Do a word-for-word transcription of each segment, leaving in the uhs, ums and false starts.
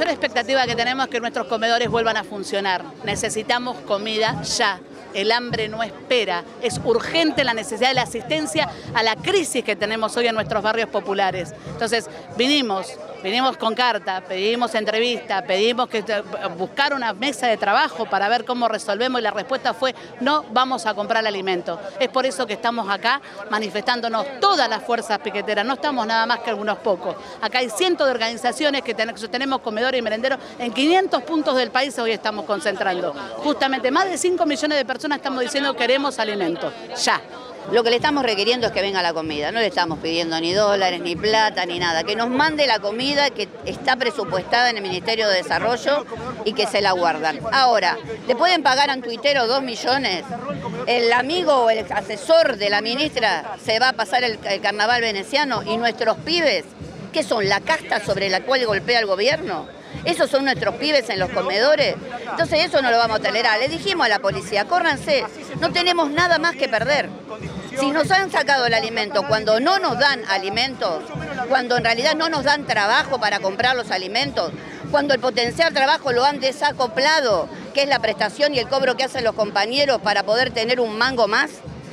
mayor expectativa que tenemos es que nuestros comedores vuelvan a funcionar. Necesitamos comida ya. El hambre no espera. Es urgente la necesidad de la asistencia a la crisis que tenemos hoy en nuestros barrios populares. Entonces, vinimos, vinimos con carta, pedimos entrevista, pedimos que buscar una mesa de trabajo para ver cómo resolvemos, y la respuesta fue: no vamos a comprar alimento. Es por eso que estamos acá manifestándonos todas las fuerzas piqueteras, no estamos nada más que algunos pocos. Acá hay cientos de organizaciones que sostenemos comedores y merenderos en quinientos puntos del país. Hoy estamos concentrando. Justamente más de cinco millones de personas estamos diciendo que queremos alimentos, ya. Lo que le estamos requiriendo es que venga la comida, no le estamos pidiendo ni dólares, ni plata, ni nada. Que nos mande la comida que está presupuestada en el Ministerio de Desarrollo y que se la guardan. Ahora, ¿le pueden pagar a un tuitero dos millones? El amigo o el asesor de la ministra se va a pasar el, el carnaval veneciano, y nuestros pibes, ¿qué son? ¿La casta sobre la cual golpea el gobierno? Esos son nuestros pibes en los comedores. Entonces eso no lo vamos a tolerar. Le dijimos a la policía: córranse, no tenemos nada más que perder. Si nos han sacado el alimento, cuando no nos dan alimentos, cuando en realidad no nos dan trabajo para comprar los alimentos, cuando el potencial trabajo lo han desacoplado, que es la prestación y el cobro que hacen los compañeros para poder tener un mango más,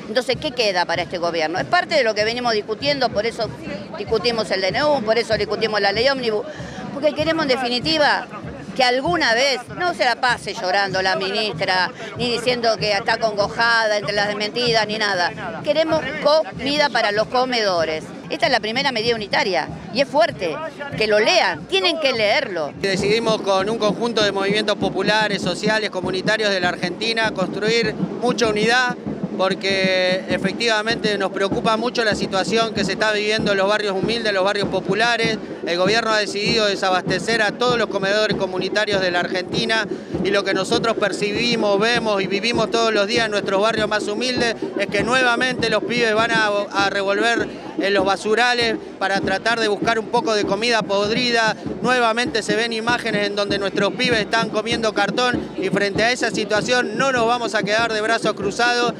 entonces, ¿qué queda para este gobierno? Es parte de lo que venimos discutiendo, por eso discutimos el D N U, por eso discutimos la ley ómnibus, porque queremos en definitiva que alguna vez no se la pase llorando la ministra, ni diciendo que está congojada entre las desmentidas, ni nada. Queremos comida para los comedores. Esta es la primera medida unitaria y es fuerte, que lo lean, tienen que leerlo. Decidimos con un conjunto de movimientos populares, sociales, comunitarios de la Argentina construir mucha unidad, porque efectivamente nos preocupa mucho la situación que se está viviendo en los barrios humildes, en los barrios populares. El gobierno ha decidido desabastecer a todos los comedores comunitarios de la Argentina, y lo que nosotros percibimos, vemos y vivimos todos los días en nuestros barrios más humildes es que nuevamente los pibes van a, a revolver en los basurales para tratar de buscar un poco de comida podrida. Nuevamente se ven imágenes en donde nuestros pibes están comiendo cartón, y frente a esa situación no nos vamos a quedar de brazos cruzados.